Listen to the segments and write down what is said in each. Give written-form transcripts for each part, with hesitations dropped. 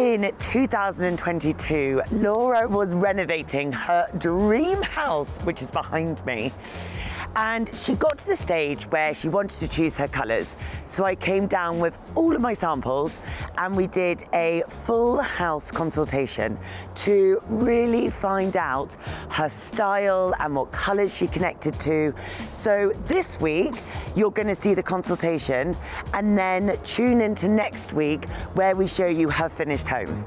In 2022, Laura was renovating her dream house, which is behind me. And she got to the stage where she wanted to choose her colours. So I came down with all of my samples and we did a full house consultation to really find out her style and what colours she connected to. So this week, you're going to see the consultation and then tune into next week where we show you her finished home.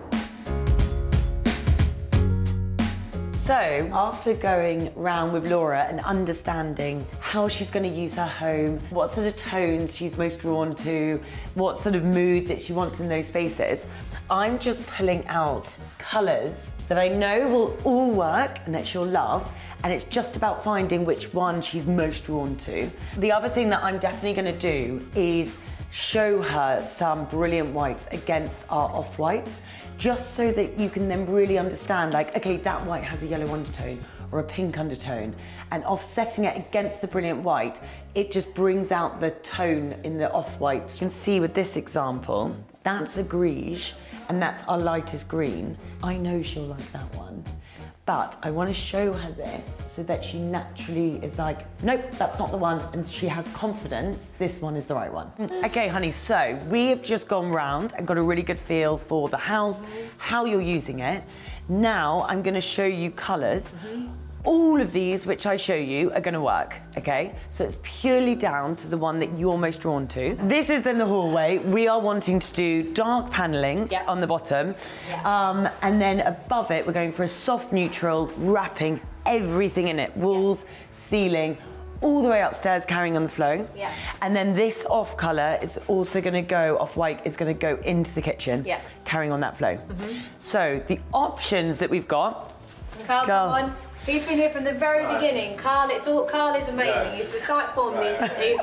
So after going round with Laura and understanding how she's going to use her home, what sort of tones she's most drawn to, what sort of mood that she wants in those spaces, I'm just pulling out colours that I know will all work and that she'll love, and it's just about finding which one she's most drawn to. The other thing that I'm definitely going to do is show her some brilliant whites against our off-whites, just so that you can then really understand, like, okay, that white has a yellow undertone or a pink undertone, and offsetting it against the brilliant white, it just brings out the tone in the off-white. You can see with this example, that's a grige, and that's our lightest green. I know she'll like that one, but I want to show her this so that she naturally is like, nope, that's not the one, and she has confidence this one is the right one. Okay, honey, so we have just gone round and got a really good feel for the house, how you're using it. Now I'm going to show you colours. All of these which I show you are going to work, okay? So it's purely down to the one that you're most drawn to. This is then the hallway. We are wanting to do dark panelling on the bottom. And then above it, we're going for a soft neutral, wrapping everything in it. Walls, ceiling, all the way upstairs, carrying on the flow. And then this off colour is also going to go, off white is going to go into the kitchen, carrying on that flow. So the options that we've got. Come on. He's been here from the very beginning. Carl, it's all, Carl is amazing. He's the site form. Okay.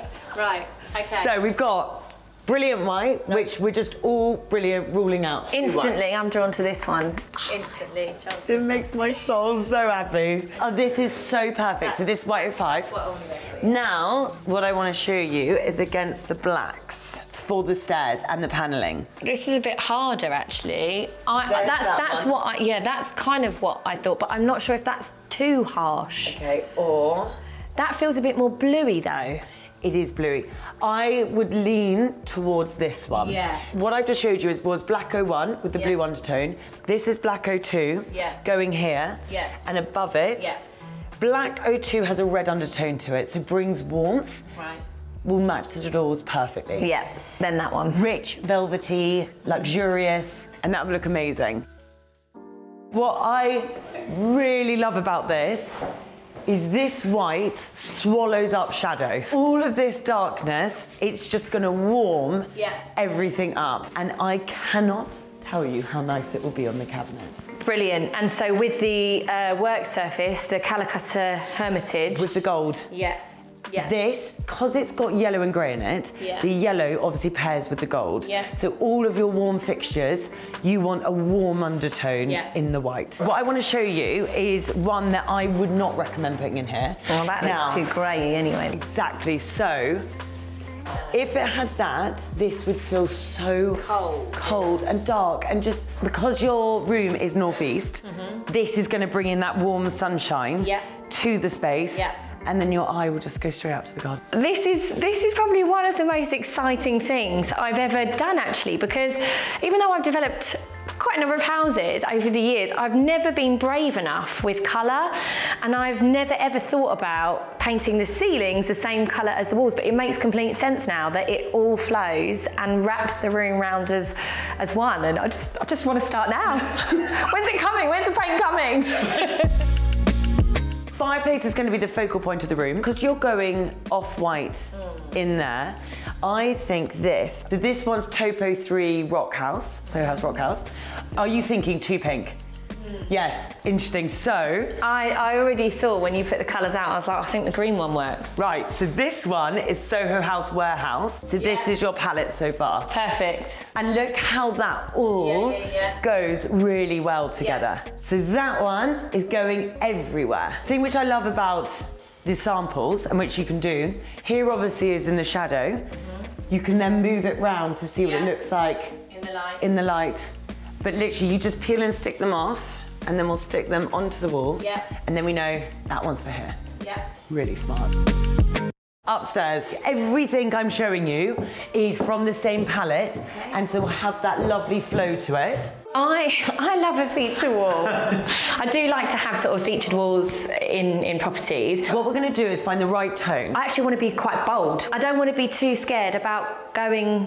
So we've got brilliant white, which we're just all brilliant ruling out. Instantly, I'm drawn to this one. Instantly, Chelsea. It makes my soul so happy. Oh, this is so perfect. That's, so this white 05. Now, what I want to show you is against the blacks for the stairs and the panelling. This is a bit harder, actually. That's kind of what I thought, but I'm not sure if that's too harsh. Okay, or... That feels a bit more bluey, though. It is bluey. I would lean towards this one. What I've just showed you was Black 01 with the blue undertone. This is Black 02 going here and above it. Black 02 has a red undertone to it, so brings warmth. Will match the doors perfectly. Then that one. Rich, velvety, luxurious, and that would look amazing. What I really love about this is this white swallows up shadow. All of this darkness, it's just gonna warm everything up, and I cannot tell you how nice it will be on the cabinets. Brilliant. And so with the work surface, the Calicutta Hermitage. With the gold. This, because it's got yellow and grey in it, the yellow obviously pairs with the gold. So all of your warm fixtures, you want a warm undertone in the white. What I want to show you is one that I would not recommend putting in here. Well, that looks too grey anyway. Exactly. So if it had that, this would feel so cold and dark, and just because your room is northeast, this is going to bring in that warm sunshine to the space. And then your eye will just go straight out to the garden. This is probably one of the most exciting things I've ever done, actually, because even though I've developed quite a number of houses over the years, I've never been brave enough with colour, and I've never ever thought about painting the ceilings the same colour as the walls, but it makes complete sense now that it all flows and wraps the room round as one, and I just want to start now. When's it coming? When's the paint coming? Fireplace is going to be the focal point of the room because you're going off-white in there. I think this. So this one's Topo 03 Rock House, Soho House Rock House. Are you thinking too pink? Yes, interesting. So... I already saw when you put the colours out, I was like, I think the green one works. Right, so this one is Soho House Warehouse. So this is your palette so far. Perfect. And look how that all goes really well together. So that one is going everywhere. The thing which I love about the samples, and which you can do, here obviously is in the shadow. You can then move it round to see what it looks like in the light. But literally, you just peel and stick them off, and then we'll stick them onto the wall. Yeah. And then we know that one's for here. Yeah. Really smart. Upstairs, everything I'm showing you is from the same palette, okay, and so we'll have that lovely flow to it. I love a feature wall. I do like to have sort of featured walls in properties. What we're going to do is find the right tone. I actually want to be quite bold. I don't want to be too scared about going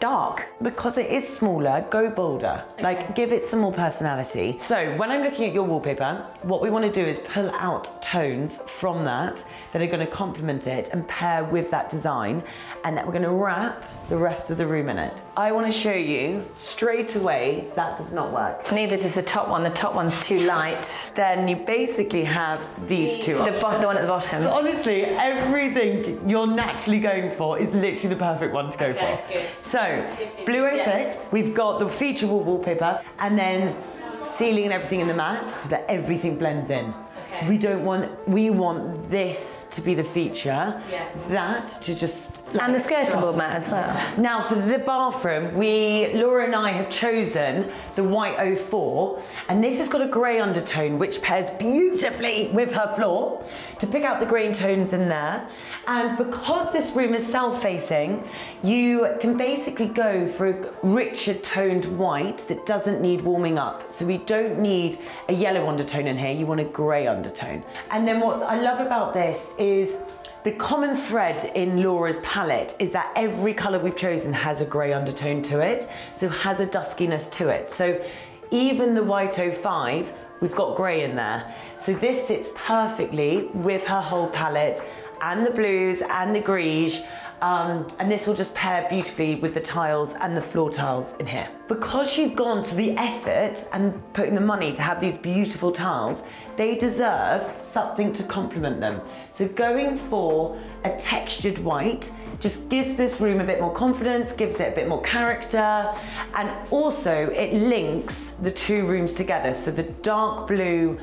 dark. Because it is smaller, go bolder. Okay. Like, give it some more personality. So when I'm looking at your wallpaper, what we want to do is pull out tones from that are going to complement it and pair with that design, and that we're going to wrap the rest of the room in it. I want to show you straight away that does not work. Neither does the top one. The top one's too light. Then you basically have these two options. The one at the bottom. But honestly, everything you're naturally going for is literally the perfect one to go for. Good. So, Blue 06, we've got the feature wall wallpaper, and then ceiling and everything in the matte so that everything blends in. We want this to be the feature, that to just... like, and the skirting board mat as well. Now for the bathroom, Laura and I have chosen the White 04, and this has got a grey undertone which pairs beautifully with her floor to pick out the green tones in there. And because this room is south-facing, you can basically go for a richer toned white that doesn't need warming up. So we don't need a yellow undertone in here, you want a grey undertone. And then what I love about this is the common thread in Laura's palette is that every colour we've chosen has a grey undertone to it, so has a duskiness to it. So even the White 05, we've got grey in there. So this sits perfectly with her whole palette and the blues and the greige. And this will just pair beautifully with the tiles and the floor tiles in here. Because she's gone to the effort and putting the money to have these beautiful tiles, they deserve something to complement them. So going for a textured white just gives this room a bit more confidence, gives it a bit more character, and also it links the two rooms together. So the dark blue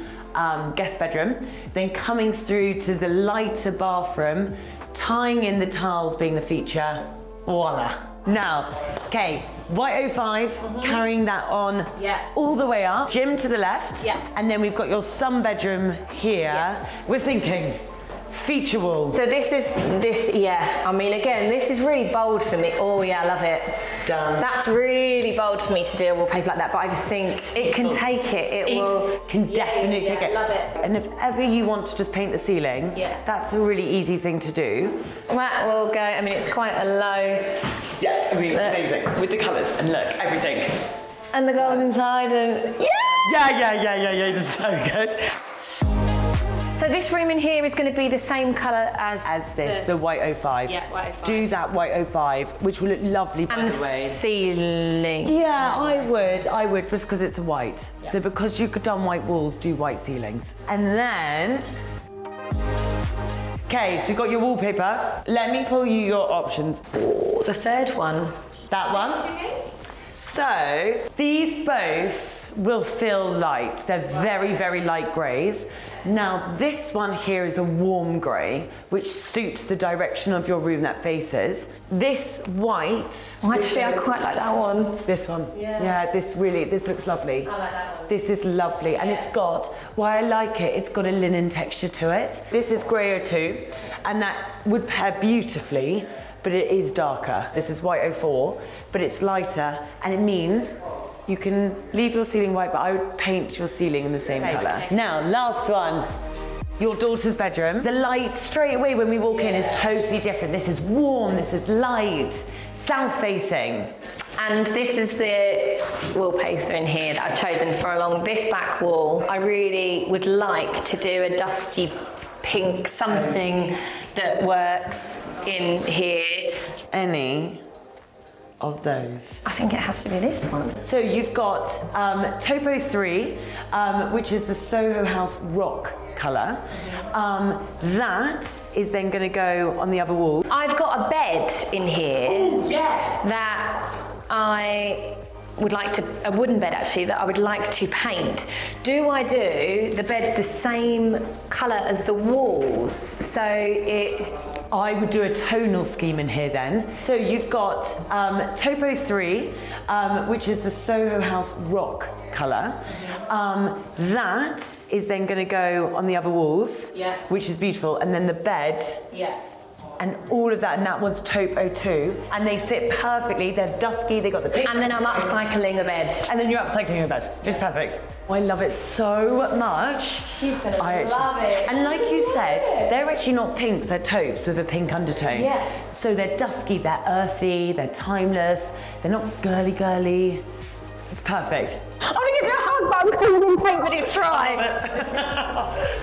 guest bedroom, then coming through to the lighter bathroom, tying in the tiles being the feature, voila. Now, okay, White 05, carrying that on all the way up, gym to the left, and then we've got your sun bedroom here. Yes. We're thinking feature walls. So this is, I mean, again, this is really bold for me. Oh yeah, I love it. Damn. That's really bold for me to do a wallpaper like that, but I just think it can take it. It can definitely take it. Love it. And if ever you want to just paint the ceiling, that's a really easy thing to do. That will go, I mean, it's quite a low. Yeah, I mean, amazing. With the colours and look, everything. And the golden side and yeah, this is so good. So this room in here is going to be the same colour as this, the White 05. Yeah, White 05. Do that White 05, which will look lovely, by the way. And ceiling. Yeah, I would, just because it's white. Yeah. So because you've done white walls, do white ceilings. And then... okay, so you've got your wallpaper. Let me pull you your options. Oh, the third one. That one. So, these both will feel light. They're very, very light greys. Now, this one here is a warm grey, which suits the direction of your room that faces. This white... well, actually, I quite like that one. This one? Yeah. Yeah, this looks lovely. I like that one. This is lovely. And it's got, why I like it, it's got a linen texture to it. This is Grey 02, and that would pair beautifully, but it is darker. This is White 04, but it's lighter, and it means you can leave your ceiling white, but I would paint your ceiling in the same colour. Now, last one. Your daughter's bedroom. The light straight away when we walk in is totally different. This is warm, this is light, south-facing. And this is the wallpaper in here that I've chosen for along this back wall. I really would like to do a dusty pink, something that works in here. Any of those? I think it has to be this one. So you've got Topo 03, which is the Soho House rock colour. That is then going to go on the other wall. I've got a bed in here that I would like to, a wooden bed actually, that I would like to paint. Do I do the bed the same colour as the walls? So it I would do a tonal scheme in here then. So you've got Topo 03, which is the Soho House rock colour. That is then going to go on the other walls, which is beautiful, and then the bed. And all of that, and that one's Topo 02, and they sit perfectly. They're dusky, they got the pink. And then I'm upcycling a bed. And then you're upcycling a bed. It's perfect. Oh, I love it so much. She's gonna love it. And like you said, they're actually not pinks, they're taupes with a pink undertone. Yeah. So they're dusky, they're earthy, they're timeless, they're not girly. It's perfect. I'm gonna give you a hug, but I'm calling them pink, but it's dry.